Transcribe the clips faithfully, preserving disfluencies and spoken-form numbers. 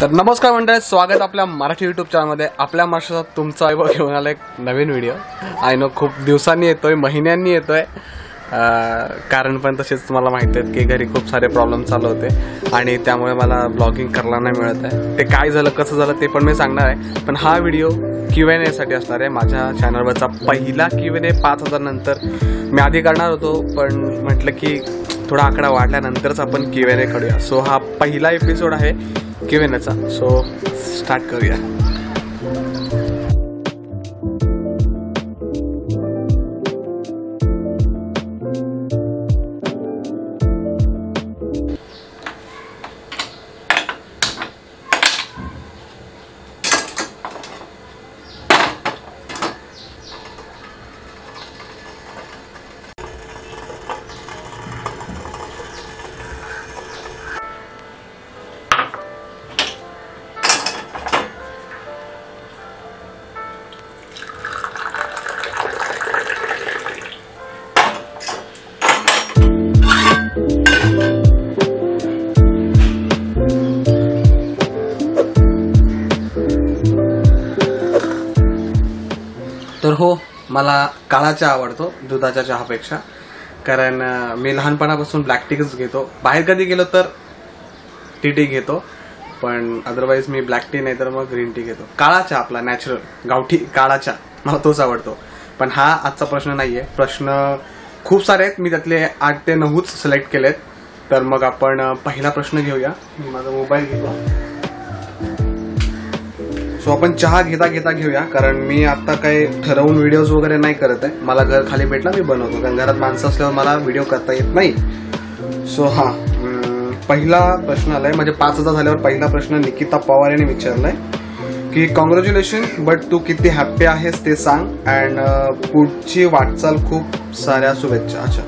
तर नमस्कार मंडळी, स्वागत आपल्या मराठी यूट्यूब चॅनलमध्ये। आपल्या महाराष्ट्रात तुमचा आयबा घेऊन आला एक नवीन व्हिडिओ। आय नो खूप दिवसांनी येतोय, महिन्यांनी येतोय, कारण पण तसेच तुम्हाला माहिती आहे की घरी खूप सारे प्रॉब्लेम चालू होते आणि त्यामुळे मला ब्लॉगिंग करायला नाही मिळत आहे। ते काय झालं कसं झालं ते पण मी सांगणार आहे, पण हा व्हिडिओ क्यू एन एसाठी असणार आहे। माझ्या चॅनलवरचा पहिला क्यू एन ए पाच हजार नंतर मी आधी करणार होतो, पण म्हटलं की थोडा आकडा वाढल्यानंतरच आपण क्यू एन ए करूया। सो हा पहिला एपिसोड आहे क्यू एन एचा, सो स्टार्ट करूया। तर हो, मला काळा चहा आवडतो दुधाच्या चहापेक्षा, कारण मी लहानपणापासून ब्लॅक टीच घेतो। बाहेर कधी गेलो तर टी टी घेतो, पण अदरवाईज मी ब्लॅक टी नाही तर मग ग्रीन टी घेतो। काळा चहा आपला नॅचरल गावठी काळा चहा मला तोच आवडतो। पण हा आजचा प्रश्न नाही आहे, प्रश्न खूप सारे आहेत, मी त्यातले आठ ते नऊच सिलेक्ट केलेत। तर मग आपण पहिला प्रश्न घेऊया। मी माझा मोबाईल घेतो। सो आपण चहा घेता घेता घेऊया, कारण मी आता काही ठरवून व्हिडिओज वगैरे नाही करत आहे। मला घर खाली भेटला मी बनवतो, कारण घरात माणसं असल्यावर मला व्हिडिओ करता येत नाही। सो हा पहिला प्रश्न आलाय, म्हणजे पाच हजार झाल्यावर पहिला प्रश्न निकिता पवार यांनी विचारलाय की कॉंग्रॅच्युलेशन, बट तू किती हॅप्पी आहेस ते सांग, अँड पुढची वाटचाल खूप साऱ्या शुभेच्छा। अच्छा,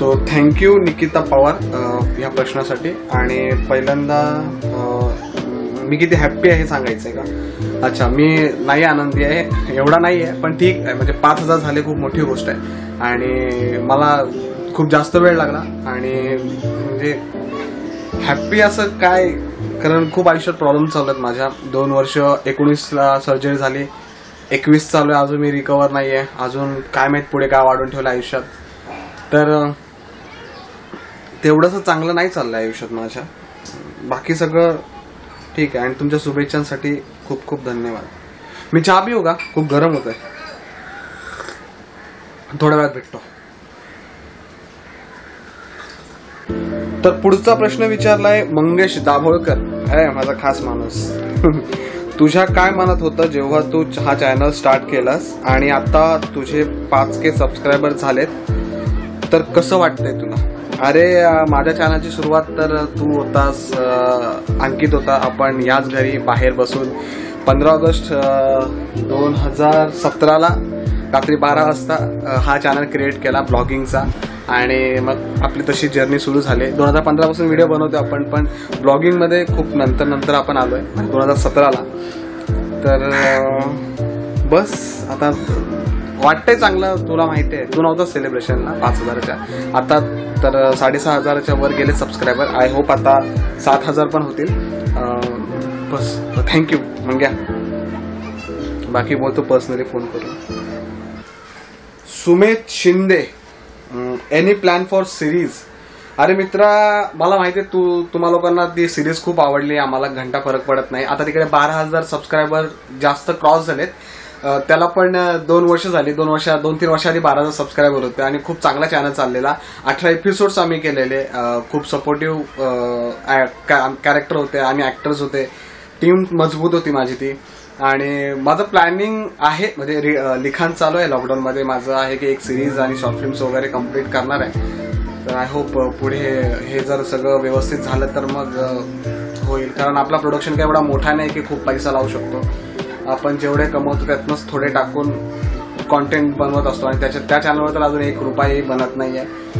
तो थँक्यू निकिता पवार या प्रश्नासाठी। आणि पहिल्यांदा मी किती हॅप्पी आहे सांगायचं आहे का? अच्छा, मी नाही आनंदी आहे, एवढा नाही आहे, पण ठीक आहे। म्हणजे पाच हजार झाले खूप मोठी गोष्ट आहे आणि मला खूप जास्त वेळ लागला, आणि म्हणजे हॅप्पी असं काय, कारण खूप आयुष्यात प्रॉब्लेम चालू आहेत माझ्या। दोन वर्ष एकोणीसला सर्जरी झाली, एकवीस चालू आहे, अजून मी रिकवर नाही आहे, अजून काय माहीत पुढे काय वाढून ठेवलं आयुष्यात। तर तेवढंसं चांगलं नाही चाललं आहे आयुष्यात माझ्या, बाकी सगळं ठीक आहे। आणि तुमच्या शुभेच्छांसाठी खूप खूप धन्यवाद। मी चहा पिऊ का? खूप गरम होत आहे, थोड्या वेळात भेटतो। तर पुढचा प्रश्न विचारलाय मंगेश दाभोळकर, अरे माझा खास माणूस। तुझ्या काय मनात होतं जेव्हा तू हा चॅनल स्टार्ट केलास आणि आता तुझे पाच के सबस्क्रायबर झालेत, तर कसं वाटतंय तुला? अरे, माझ्या चॅनलची सुरुवात तर तू होतास, अंकित होता। आपण याच घरी बाहेर बसून पंधरा ऑगस्ट दोन हजार सतराला रात्री बारा वाजता हा चॅनल क्रिएट केला ब्लॉगिंगचा, आणि मग आपली तशी जर्नी सुरू झाली। दोन हजार पंधरापासून व्हिडिओ बनवतो आपण, पण ब्लॉगिंगमध्ये खूप नंतर नंतर आपण आलो आहे दोन हजार सतराला। तर बस आता वाटतंय चांगलं, तुला माहिती आहे, तू नव्हतं सेलिब्रेशनला पाच हजाराच्या, आता तर साडेसहा हजाराच्या वर गेले सबस्क्रायबर। आय होप आता सात हजार पण होतील। बस, थँक्यू मंग्या, बाकी बोलतो पर्सनली फोन करून। Sumedh Shinde, any plan for series? अरे मित्रा, मला माहिती आहे तू तुम्हा लोकांना ती सिरीज खूप आवडली, आम्हाला घंटा फरक पडत नाही। आता तिकडे बारा हजार सबस्क्रायबर जास्त क्रॉस झालेत, त्याला पण दोन वर्ष झाली, दोन वर्ष दोन तीन वर्ष आधी बारा हजार सबस्क्रायबर होते, आणि खूप चांगला चॅनल चाललेला। अठरा एपिसोड्स आम्ही केलेले, खूप सपोर्टिव्ह कॅरेक्टर होते आणि ॲक्टर्स होते, टीम मजबूत होती माझी ती। आणि माझं प्लॅनिंग आहे, म्हणजे लिखाण चालू आहे लॉकडाऊनमध्ये माझं, आहे की एक सिरीज आणि शॉर्ट फिल्म्स वगैरे कम्प्लीट करणार आहे। तर आय होप पुढे हे जर सगळं व्यवस्थित झालं तर मग होईल, कारण आपला प्रोडक्शन काय एवढा मोठा नाही की खूप पैसा लावू शकतो। आपण जेवढे कमवतो त्यातनंच थोडे टाकून कॉन्टेंट बनवत असतो, आणि त्याच्या त्या चॅनलवर तर अजून एक रुपयाही बनत नाही आहे।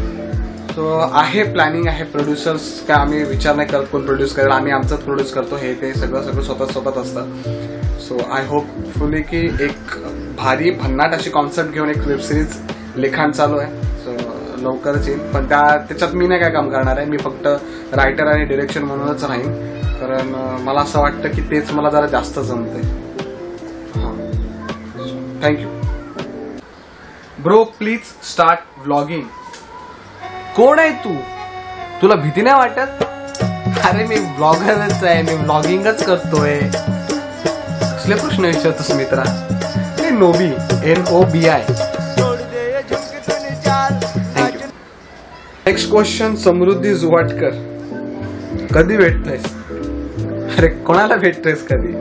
सो आहे प्लॅनिंग आहे, प्रोड्युसर्स काय आम्ही विचार नाही करत कोण प्रोड्यूस करेल, आम्ही आमचंच प्रोड्यूस करतो, हे ते सगळं सगळं स्वतः स्वतःच असतं। सो आय होपफुली की एक भारी भन्नाट अशी कॉन्सेप्ट घेऊन एक वेबसिरीज लिखाण चालू आहे, सो लवकरच येईल, पण त्या त्याच्यात मी नाही काय काम करणार आहे. मी फक्त रायटर आणि डिरेक्शन म्हणूनच राहीन, कारण मला असं वाटतं की तेच मला जरा जास्त जमतंय. हां, thank you bro. Please start vlogging. कोण आहे तू? तुला भीती नाही वाटत? अरे मी व्लॉगरच आहे, मी व्लॉगिंगच करतोय. कसले प्रश्न विचारतोस मित्रा? हे नोबी, N O B I. Thank you. Next question Samruddhi Juvatkar. कधी भेटतोयस? अरे कोणाला भेटतोयस कधी?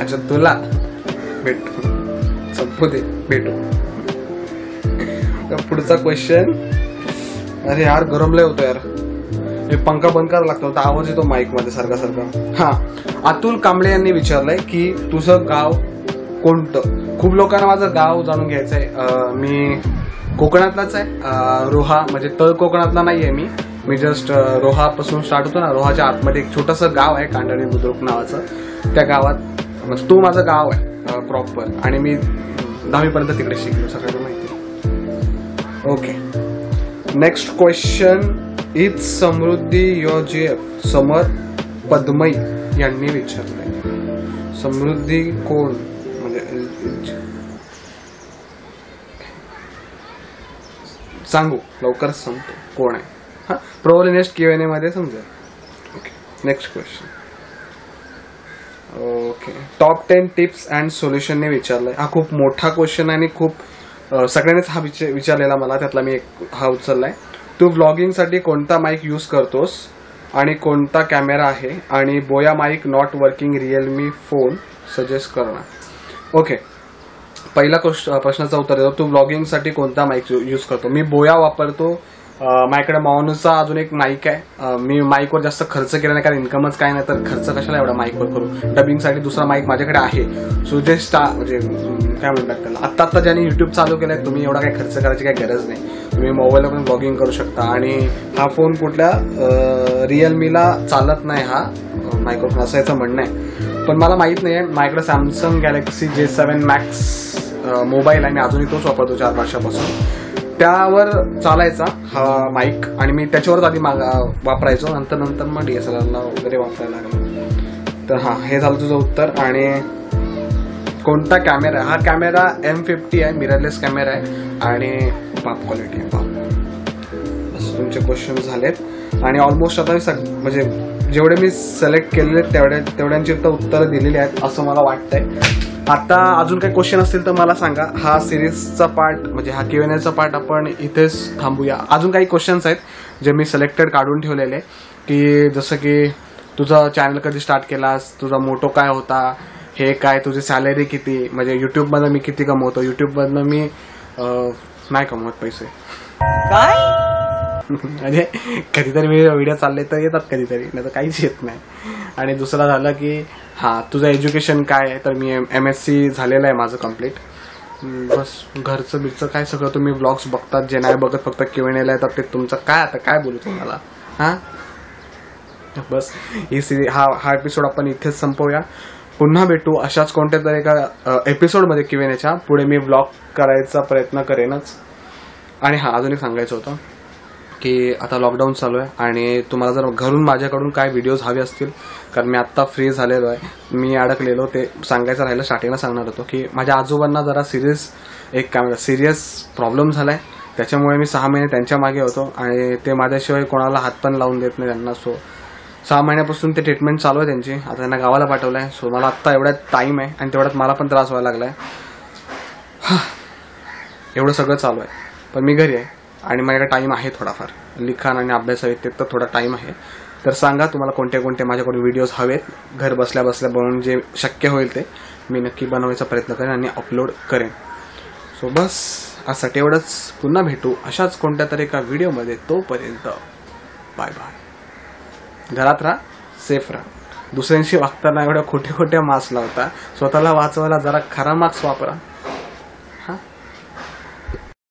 अच्छा तुला भेटतो. संपू दे, भेटू. पुढचा क्वेश्चन. अरे यार गरमलय होतं यार, हे पंखा बंद करायला लागतो, होता आवाज येतो माईक मध्ये सारखा सारखा. हां, अतुल कांबळे यांनी विचारलंय की तुझं गाव कोणतं? खूप लोकांना माझं गाव जाणून घ्यायचं आहे. मी कोकणातलाच आहे, रोहा, म्हणजे तळ कोकणातला नाही आहे मी. मी जस्ट रोहापासून स्टार्ट होतो ना, रोहाच्या आतमध्ये एक छोटंसं गाव आहे कांडळी बुद्रुक नावाचं. त्या गावात म्हणजे तो माझं गाव आहे प्रॉपर, आणि मी दहावीपर्यंत तिकडे शिकलो, सगळ्यांना माहिती. Okay, next question is Samriddhi योजेफ summer पद्मई यांनी विचारलंय. समृद्धी कोण म्हणजे सांगू, लवकरच सांगतो कोण आहे. हा, probably next Q N A मध्ये समजेल. Okay, next question. Okay, top ten tips and सोल्युशनने विचारलंय. हा खूप मोठा क्वेश्चन आणि खूप सगळ्यांनीच हा विचार विचारलेला मला, त्यातला मी एक हा उचललाय. तू व्लॉगिंगसाठी कोणता माईक यूज करतोस आणि कोणता कॅमेरा आहे, आणि Boya mike not working Realme phone suggest करणार. ओके, पहिला क्वेश्चन प्रश्नाचा उत्तर देतो. तू व्लॉगिंगसाठी कोणता माईक यूज करतो? मी बोया वापरतो. माझ्याकडे माऊनचा अजून एक माईक आहे. मी माईकवर जास्त खर्च केला नाही, कारण इन्कमच काय नाही, तर खर्च कशाला एवढा माईकवर करू. डबिंगसाठी दुसरा माईक माझ्याकडे आहे. सो जे स्टा म्हणजे काय म्हणतात त्याला, आत्ता आत्ता ज्यांनी यूट्यूब चालू केलं आहे, तुम्ही एवढा काही खर्च करायची काही गरज नाही. तुम्ही मोबाईलवर पण ब्लॉगिंग करू शकता. आणि हा फोन कुठल्या रिअलमीला चालत नाही हा मायक्रोफोन, असं याचं म्हणणं आहे. पण मला माहीत नाही आहे, माझ्याकडे Samsung Galaxy J seven Max mobile आहे, मी अजूनही तोच वापरतो चार वर्षापासून. त्यावर चालायचा हा माईक, आणि मी त्याच्यावरच आधी मागा वापरायचो, नंतर नंतर मग डी एस एल आरला वगैरे वापरायला लागलो. तर हां, हे झालं तुझं उत्तर. आणि कोणता कॅमेरा? हा कॅमेरा एम फिफ्टी आहे, मिररलेस कॅमेरा आहे, आणि पाप क्वालिटी आहे पाप. असं तुमचे क्वेश्चन झालेत, आणि ऑलमोस्ट आता सग म्हणजे जेवढे मी सिलेक्ट केलेले तेवढ्या तेवढ्यांची तर उत्तरं दिलेली आहेत असं मला वाटतंय. आता अजून काही क्वेश्चन असतील तर मला सांगा. हा सिरीजचा पार्ट म्हणजे हा क्यू एन एचा पार्ट आपण इथेच थांबूया. अजून काही क्वेश्चन्स आहेत जे मी सिलेक्टेड काढून ठेवलेले, की जसं की तुझा चॅनल कधी स्टार्ट केलास, तुझा मोटो काय होता, हे काय, तुझी सॅलरी किती, म्हणजे यूट्यूबमधनं मी किती कमवतो, यूट्यूबमधनं मी नाही कमवत पैसे काय म्हणजे कधीतरी मी व्हिडिओ चालले तर येतात कधीतरी, नाही तर काहीच येत नाही. आणि दुसरा झालं की हां तुझं एज्युकेशन काय आहे, तर मी एम एम एस सी झालेलं आहे माझं कम्प्लीट. बस घरचं बिरचं काय सगळं तुम्ही ब्लॉग्स बघतात, जे नाही बघत फक्त क्यू एन एला येतात, ते तुमचं काय आता काय बोलू तुम्हाला. हां बस, ही सिरी हा हा एपिसोड आपण इथेच संपवूया. पुन्हा भेटू अशाच कोणत्या तरी एका एपिसोडमध्ये क्यू एन एच्या. पुढे मी ब्लॉग करायचा प्रयत्न करेनच. आणि हां, अजून एक सांगायचं होतं की आता लॉकडाऊन चालू आहे, आणि तुम्हाला जर घरून माझ्याकडून काय व्हिडिओज हवे असतील, कारण मी आत्ता फ्री झालेलो आहे, मी अडकलेलो, ते सांगायचं राहिलं. स्टार्टिंगला सांगणार होतो की माझ्या आजोबांना जरा सिरियस एक काय सिरियस प्रॉब्लेम झाला आहे, त्याच्यामुळे मी सहा महिने त्यांच्या मागे होतो, आणि ते माझ्याशिवाय कोणाला हात पण लावून देत नाही त्यांना. सो सहा महिन्यापासून ते ट्रीटमेंट चालू आहे त्यांची. आता त्यांना गावाला पाठवलं आहे. सो मला आत्ता एवढ्यात टाईम आहे, आणि तेवढ्यात मला पण त्रास व्हायला लागला आहे. एवढं सगळं चालू आहे, पण मी घरी आहे, आणि माझ्याकडे टाईम आहे थोडाफार लिखाण आणि अभ्यासाव्यतिरिक्त तर थोडा टाईम आहे. तर सांगा तुम्हाला कोणते कोणते माझ्याकडून व्हिडिओज हवेत, घर बसल्या बसल्या बनवून जे शक्य होईल ते मी नक्की बनवायचा प्रयत्न करेन आणि अपलोड करेन. सो बस असं तेवढंच. पुन्हा भेटू अशाच कोणत्या तरी एका व्हिडिओमध्ये. तोपर्यंत बाय बाय. घरात राहा, सेफ राहा, दुसऱ्यांशी वागताना एवढ्या खोटे खोटे मास्क लावता, स्वतःला वाचवायला जरा खरा मास्क वापरा.